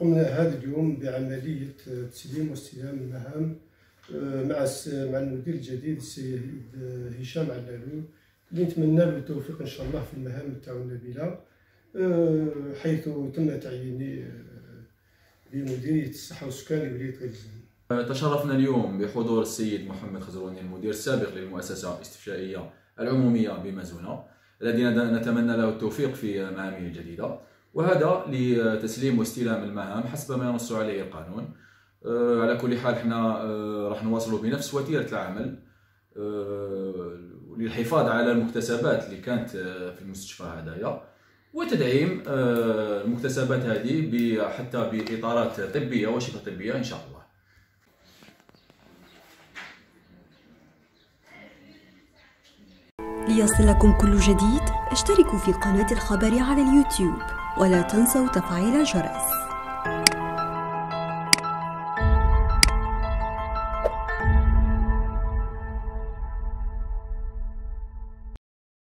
قمنا هذا اليوم بعملية تسليم واستلام المهام مع المدير الجديد السيد هشام علالو، اللي نتمنى له التوفيق إن شاء الله في المهام تاعو النبيلة، حيث تم تعييني بمديرية الصحة والسكان لولاية بغليزان. تشرفنا اليوم بحضور السيد محمد خزروني، المدير السابق للمؤسسة الاستشفائية العمومية بمازونة، الذي نتمنى له التوفيق في معامله الجديدة، وهذا لتسليم واستلام المهام حسب ما ينص عليه القانون. على كل حال حنا راح نواصلوا بنفس وتيرة العمل للحفاظ على المكتسبات اللي كانت في المستشفى هذايا، وتدعيم المكتسبات هذه حتى بإطارات طبية وشبه طبية إن شاء الله. ليصلكم كل جديد اشتركوا في قناة الخبر على اليوتيوب، ولا تنسوا تفعيل الجرس.